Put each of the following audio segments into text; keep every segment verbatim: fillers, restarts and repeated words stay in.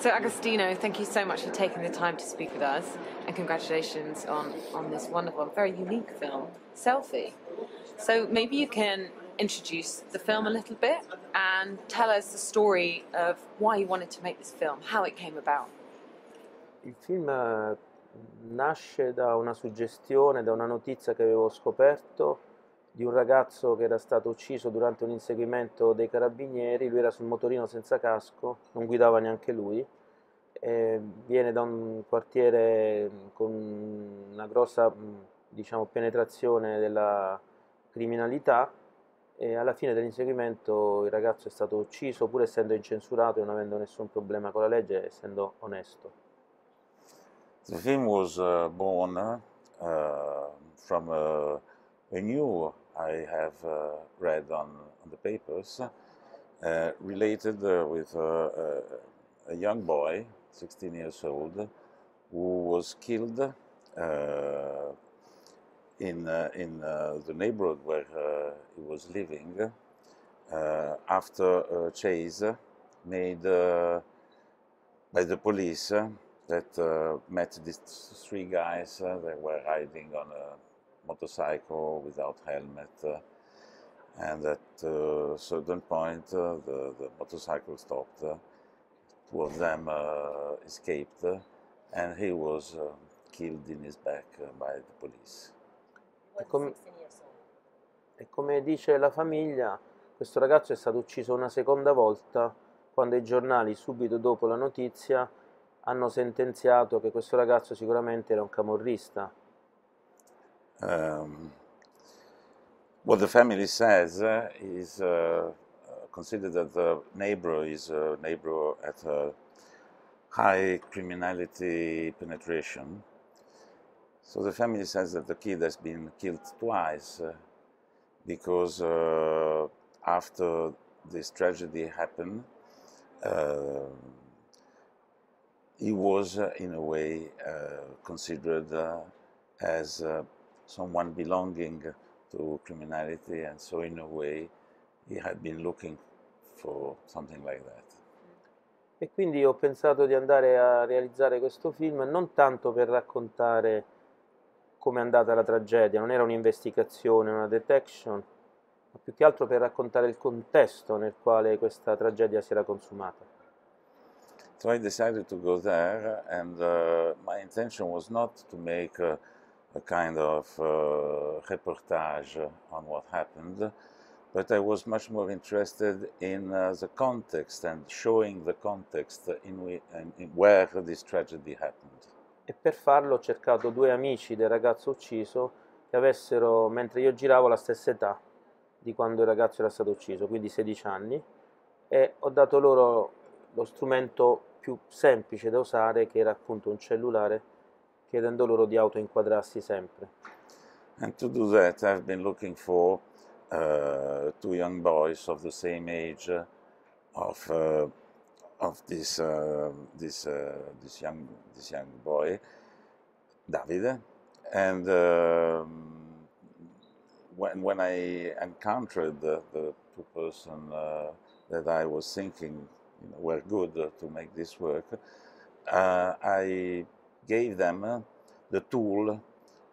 So Agostino, thank you so much for taking the time to speak with us, and congratulations on, on this wonderful, very unique film, Selfie. So maybe you can introduce the film a little bit and tell us the story of why you wanted to make this film, how it came about. Il film uh, nasce da una suggestione, da una notizia che avevo scoperto di un ragazzo che era stato ucciso durante un inseguimento dei carabinieri. Lui era sul motorino senza casco, non guidava neanche lui, e viene da un quartiere con una grossa, diciamo, penetrazione della criminalità, e alla fine dell'inseguimento il ragazzo è stato ucciso, pur essendo incensurato e non avendo nessun problema con la legge, essendo onesto. The film was uh, born uh, from a, a new I have uh, read on, on the papers, uh, related uh, with uh, uh, a young boy, sixteen years old, who was killed uh, in, uh, in uh, the neighborhood where uh, he was living uh, after a chase made uh, by the police that uh, met these three guys. Uh, they were riding on a motorcycle without helmet, uh, and at a uh, certain point uh, the, the motorcycle stopped. Uh, two of them uh, escaped, uh, and he was uh, killed in his back uh, by the police. E come, e come dice la famiglia, questo ragazzo è stato ucciso una seconda volta quando i giornali, subito dopo la notizia, hanno sentenziato che questo ragazzo sicuramente era un camorrista. Um, what the family says uh, is uh, considered that the neighbor is a neighbor at a high criminality penetration. So the family says that the kid has been killed twice uh, because uh, after this tragedy happened, uh, he was uh, in a way uh, considered uh, as uh, someone belonging to criminality, and so in a way he had been looking for something like that. E quindi ho pensato di andare a realizzare questo film non tanto per raccontare come è andata la tragedia, non era un'investigazione, una detection, ma più che altro per raccontare il contesto nel quale questa tragedia si era consumata. So I decided to go there, and uh, my intention was not to make a, a kind of uh, reportage on what happened, but I was much more interested in uh, the context and showing the context in, we, in, in where this tragedy happened. E per farlo ho cercato due amici del ragazzo ucciso che avessero, mentre io giravo, la stessa età di quando il ragazzo era stato ucciso, quindi sedici anni, e ho dato loro lo strumento più semplice da usare, che era appunto un cellulare, chiedendo loro di autoinquadrarsi sempre. And to do that I've been looking for uh, two young boys of the same age uh, of uh, of this uh, this uh, this young this young boy Davide, and uh, when when I encountered the, the two person uh, that I was thinking were good to make this work, uh, I gave them uh, the tool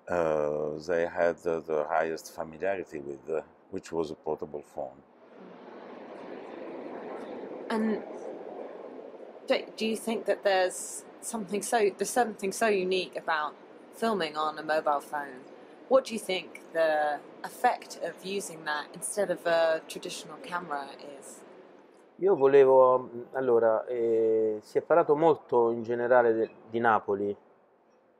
uh, they had uh, the highest familiarity with, uh, which was a portable phone. And do you think that there's something so there's something so unique about filming on a mobile phone? What do you think the effect of using that instead of a traditional camera is? Io volevo, allora, eh, si è parlato molto in generale de, di Napoli,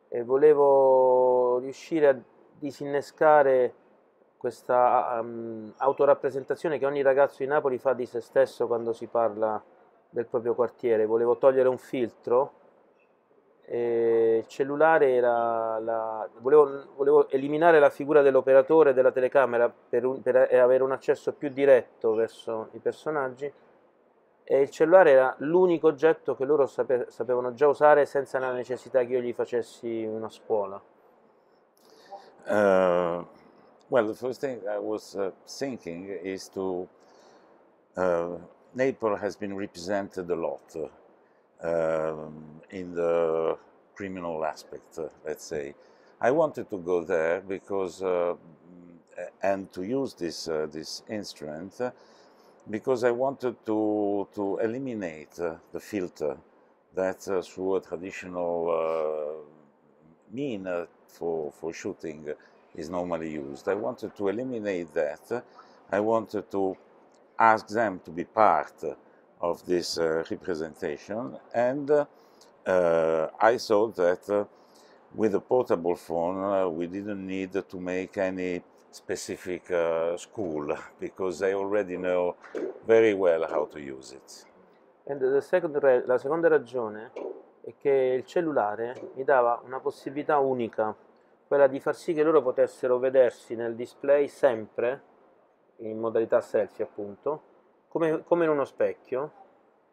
e volevo riuscire a disinnescare questa um, autorappresentazione che ogni ragazzo di Napoli fa di se stesso quando si parla del proprio quartiere. Volevo togliere un filtro, e il cellulare era la, volevo, volevo eliminare la figura dell'operatore della telecamera per, un, per avere un accesso più diretto verso i personaggi. E il cellulare era l'unico oggetto che loro sape sapevano già usare senza la necessità che io gli facessi una scuola. Uh, well, the first thing I was uh, thinking is to uh, Naples has been represented a lot um, in the criminal aspect, uh, let's say. I wanted to go there because, uh, and to use this, uh, this instrument, uh, because I wanted to, to eliminate uh, the filter that uh, through a traditional uh, mean uh, for, for shooting is normally used. I wanted to eliminate that. I wanted to ask them to be part of this uh, representation, and uh, uh, I saw that uh, with a portable phone uh, we didn't need to make any specific uh, school, because I already know very well how to use it. And the second la seconda ragione è che il cellulare mi dava una possibilità unica, quella di far sì che loro potessero vedersi nel display sempre in modalità selfie, appunto, come, come in uno specchio,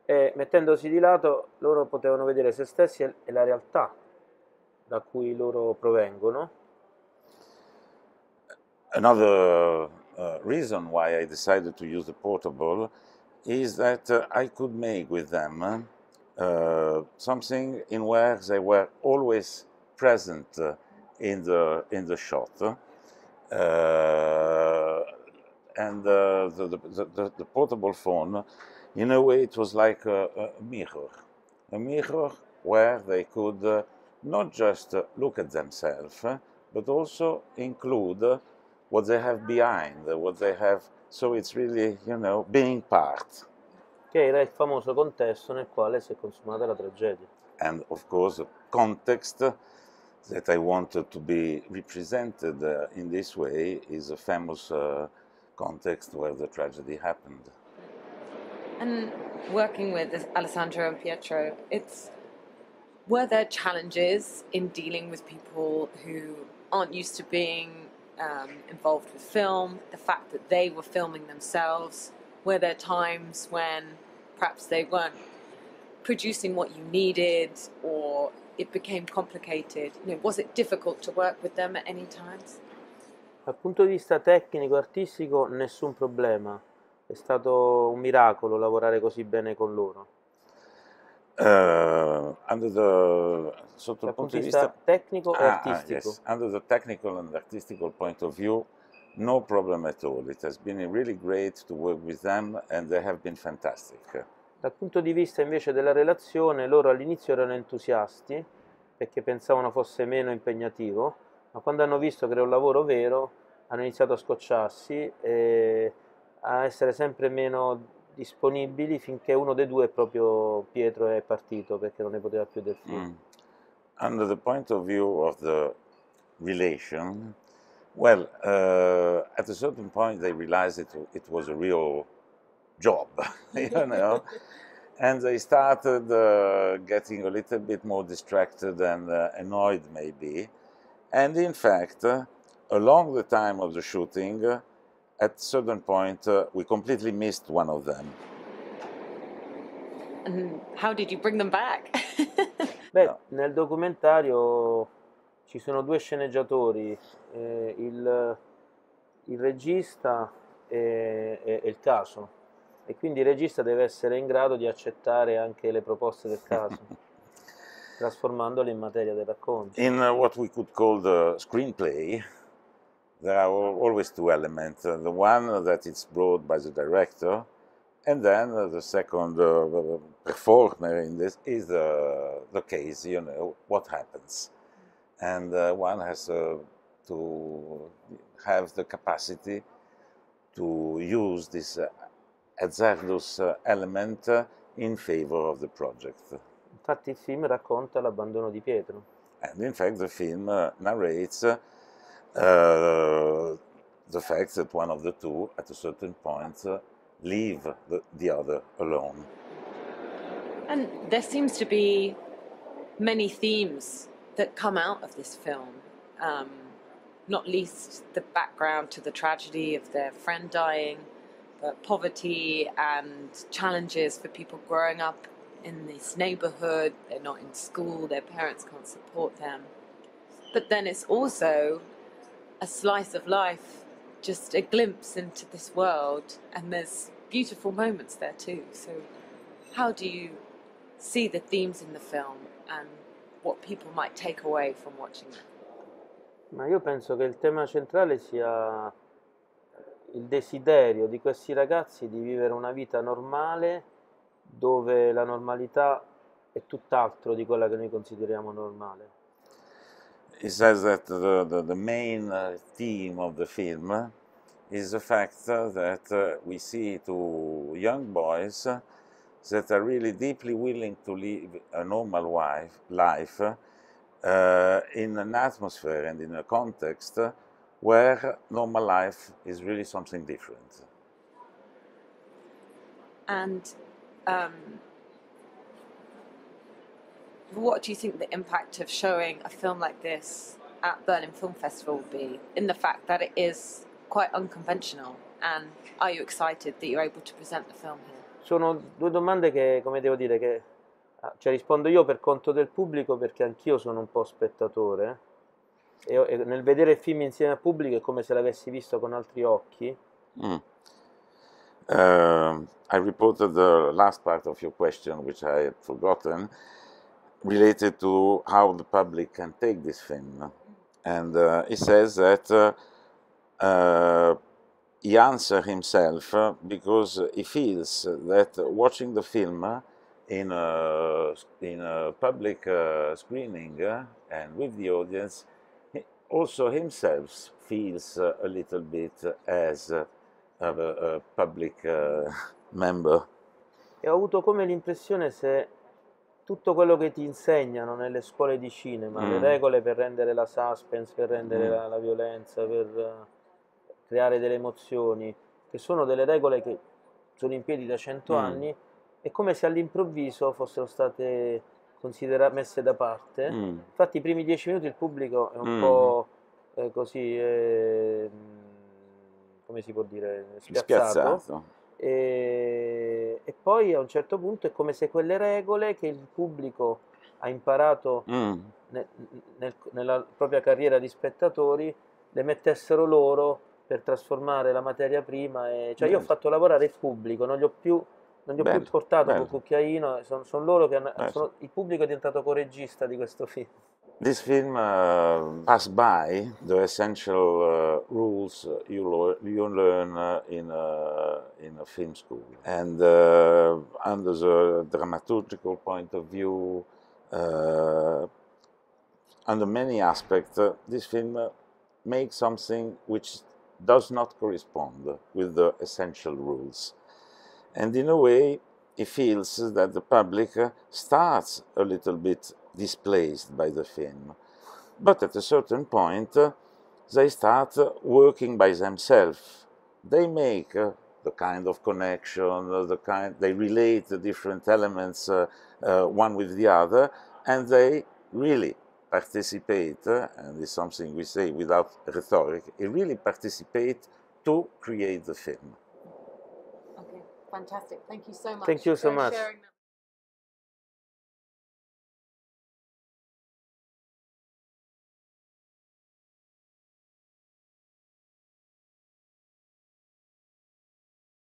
e mettendosi di lato loro potevano vedere se stessi e, e la realtà da cui loro provengono. Another uh, reason why I decided to use the portable is that uh, I could make with them uh, something in where they were always present uh, in the in the shot, uh, and uh, the, the, the, the portable phone, in a way, it was like a, a mirror, a mirror where they could uh, not just uh, look at themselves, uh, but also include Uh, what they have behind, what they have, so it's really, you know, being part. Che era il famoso contesto nel quale si è consumata la tragedia. And of course, the context that I wanted to be represented uh, in this way is a famous uh, context where the tragedy happened. And working with Alessandro and Pietro, it's, were there challenges in dealing with people who aren't used to being Um, involved with film, the fact that they were filming themselves? Were there times when perhaps they weren't producing what you needed, or it became complicated? You know, was it difficult to work with them at any times? Dal punto di vista tecnico e artistico nessun problema, è stato un miracolo lavorare così bene con loro. Uh, under the sotto il punto di vista tecnico e artistico. Yes. Under the technical and artistical point of view, no problem at all. It has been really great to work with them, and they have been fantastic. Dal punto di vista invece della relazione, loro all'inizio erano entusiasti perché pensavano fosse meno impegnativo, ma quando hanno visto che era un lavoro vero, hanno iniziato a scocciarsi e a essere sempre meno disponibili, finché uno dei due, proprio Pietro, è partito perché non ne poteva più del film. Mm. Under the point of view of the relation, well, uh, at a certain point they realized it, it was a real job, you know, and they started uh, getting a little bit more distracted and uh, annoyed maybe, and in fact, uh, along the time of the shooting, uh, at a certain point, uh, we completely missed one of them. And how did you bring them back? Beh, no. Nel documentario ci sono due sceneggiatori, eh, il, il regista e, e, e il caso, e quindi il regista deve essere in grado di accettare anche le proposte del caso, trasformandole in materia del racconto. In uh, what we could call the screenplay, there are always two elements, the one that is brought by the director, and then the second uh, performer in this is uh, the case, you know, what happens. And uh, one has uh, to have the capacity to use this uh, hazardous uh, element uh, in favor of the project. Infatti il film racconta l'abbandono di Pietro. And in fact the film uh, narrates uh, Uh, the fact that one of the two, at a certain point, uh, leave the, the other alone. And there seems to be many themes that come out of this film, um, not least the background to the tragedy of their friend dying, but poverty and challenges for people growing up in this neighborhood. They're not in school, their parents can't support them. But then it's also a slice of life, just a glimpse into this world, and there's beautiful moments there too. So how do you see the themes in the film and what people might take away from watching it. Ma io penso che il tema centrale sia il desiderio di questi ragazzi di vivere una vita normale, dove la normalità è tutt'altro di quella che noi consideriamo normale. He says that the, the, the main theme of the film is the fact that we see two young boys that are really deeply willing to live a normal wife, life uh, in an atmosphere and in a context where normal life is really something different. And um, what do you think the impact of showing a film like this at Berlin Film Festival would be, in the fact that it is quite unconventional? And are you excited that you're able to present the film here? Sono due domande che, come devo dire, che cioè, rispondo io per conto del pubblico, perché anch'io sono un po' spettatore e, e nel vedere il film insieme al pubblico è come se l'avessi visto con altri occhi. Mm. Uh, I reported the last part of your question, which I had forgotten, related to how the public can take this film. And uh, he says that uh, uh, he answers himself because he feels that watching the film in a, in a public uh, screening uh, and with the audience, he also himself feels uh, a little bit as a, a public uh, member. E ho avuto come l'impressione se tutto quello che ti insegnano nelle scuole di cinema, mm. le regole per rendere la suspense, per rendere mm. la, la violenza, per uh, creare delle emozioni, che sono delle regole che sono in piedi da cento mm. anni, è come se all'improvviso fossero state messe da parte. Mm. Infatti i primi dieci minuti il pubblico è un mm. po' eh, così, eh, come si può dire, spiazzato. spiazzato. E, e poi a un certo punto è come se quelle regole che il pubblico ha imparato mm. ne, nel, nella propria carriera di spettatori le mettessero loro per trasformare la materia prima e, cioè, io ho fatto lavorare il pubblico, non gli ho più, non gli ho più portato un cucchiaino, sono, sono loro che hanno, sono, il pubblico è diventato coregista di questo film. This film uh, passes by the essential uh, rules you, lo you learn uh, in, a, in a film school. And uh, under the dramaturgical point of view, uh, under many aspects, uh, this film uh, makes something which does not correspond with the essential rules. And in a way, he feels that the public uh, starts a little bit displaced by the film, but at a certain point uh, they start uh, working by themselves. They make uh, the kind of connection, uh, the kind they relate the different elements uh, uh, one with the other, and they really participate. Uh, and it's something we say without rhetoric. They really participate to create the film. Okay, fantastic. Thank you so much. Thank you so much.